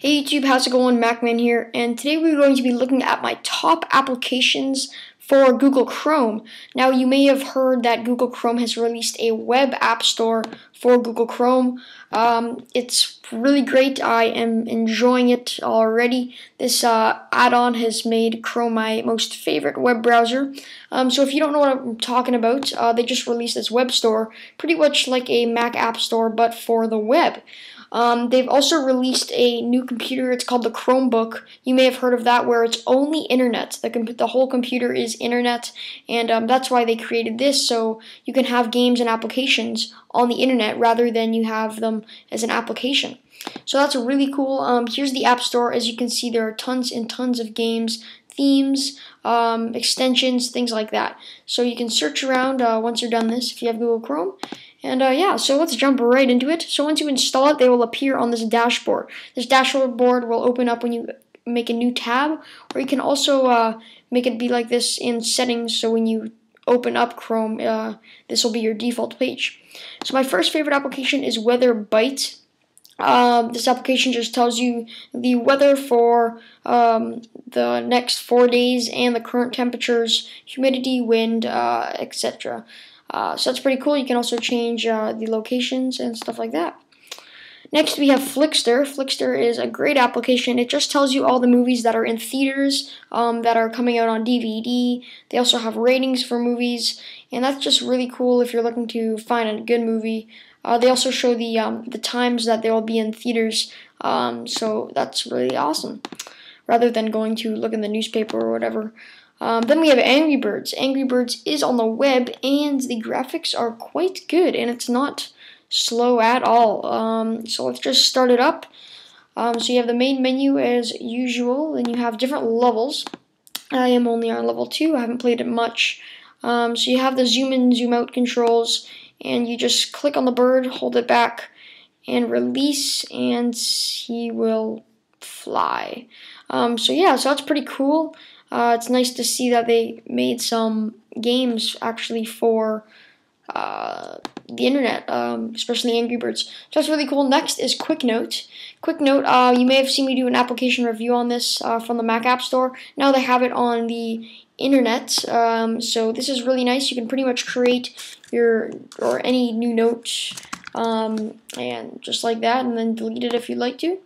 Hey YouTube, how's it going? MacMan here, and today we're going to be looking at my top applications for Google Chrome. Now, you may have heard that Google Chrome has released a web app store for Google Chrome. It's really great. I am enjoying it already. This add-on has made Chrome my most favorite web browser. So if you don't know what I'm talking about, they just released this web store, pretty much like a Mac app store, but for the web. They've also released a new computer. It's called the Chromebook. You may have heard of that, where it's only internet. The whole computer is internet, and that's why they created this, so you can have games and applications on the internet rather than you have them as an application. So that's really cool. Here's the App Store. As you can see, there are tons and tons of games, themes, extensions, things like that. So you can search around once you're done this if you have Google Chrome. And yeah, so let's jump right into it. So once you install it, they will appear on this dashboard. This dashboard will open up when you make a new tab, or you can also make it be like this in settings, so when you open up Chrome, this will be your default page. So my first favorite application is Weather Byte. This application just tells you the weather for the next 4 days and the current temperatures, humidity, wind, etc. So that's pretty cool. You can also change the locations and stuff like that. Next, we have Flixster. Flixster is a great application. It just tells you all the movies that are in theaters, that are coming out on DVD. They also have ratings for movies, and that's just really cool if you're looking to find a good movie. They also show the times that they will be in theaters, so that's really awesome, rather than going to look in the newspaper or whatever. Then we have Angry Birds. Angry Birds is on the web, and the graphics are quite good, and it's not slow at all. So let's just start it up. So you have the main menu as usual, and you have different levels. I am only on level 2. I haven't played it much. So you have the zoom in, zoom out controls, and you just click on the bird, hold it back, and release, and he will fly. So yeah, so that's pretty cool. It's nice to see that they made some games actually for the internet, especially Angry Birds. So that's really cool. Next is Quick Note. Quick Note, you may have seen me do an application review on this from the Mac App Store. Now they have it on the internet, so this is really nice. You can pretty much create your or any new note, and just like that, and then delete it if you'd like to.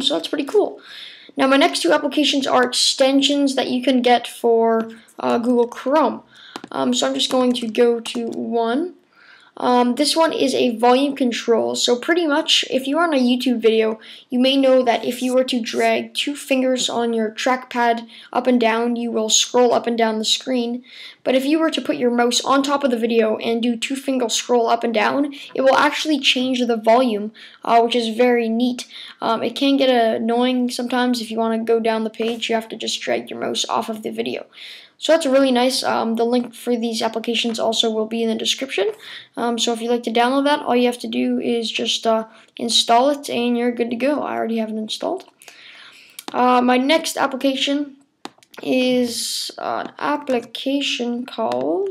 So that's pretty cool. Now, my next two applications are extensions that you can get for Google Chrome. So I'm just going to go to one. This one is a volume control. So pretty much, if you're on a YouTube video, you may know that if you were to drag 2 fingers on your trackpad up and down, you will scroll up and down the screen. But if you were to put your mouse on top of the video and do 2-finger scroll up and down, it will actually change the volume, which is very neat. It can get annoying sometimes. If you want to go down the page, you have to just drag your mouse off of the video. So that's really nice. The link for these applications also will be in the description. So if you'd like to download that, all you have to do is just install it, and you're good to go. I already have it installed. My next application is an application called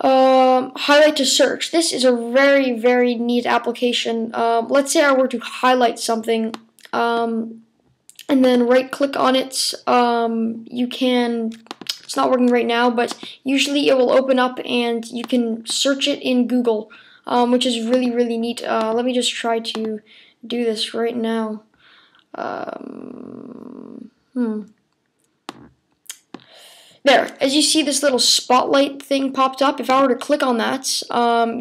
Highlight to Search. This is a very, very neat application. Let's say I were to highlight something, and then right-click on it. You can, it's not working right now, but usually it will open up and you can search it in Google, which is really, really neat. Let me just try to do this right now. There, as you see, this little spotlight thing popped up. If I were to click on that,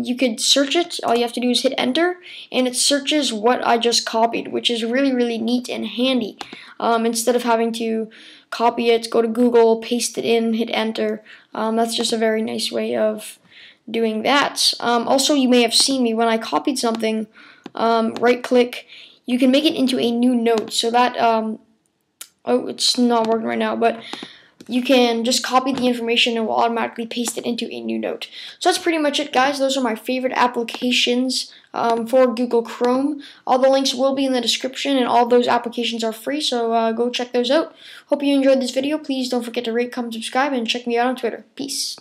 you could search it. All you have to do is hit enter, and it searches what I just copied, which is really, really neat and handy. Instead of having to copy it, go to Google, paste it in, hit enter. That's just a very nice way of doing that. Also, you may have seen me when I copied something, right-click. You can make it into a new note, so that, oh, it's not working right now, but you can just copy the information and will automatically paste it into a new note. So that's pretty much it, guys. Those are my favorite applications for Google Chrome. All the links will be in the description, and all those applications are free, so go check those out. Hope you enjoyed this video. Please don't forget to rate, comment, subscribe, and check me out on Twitter. Peace.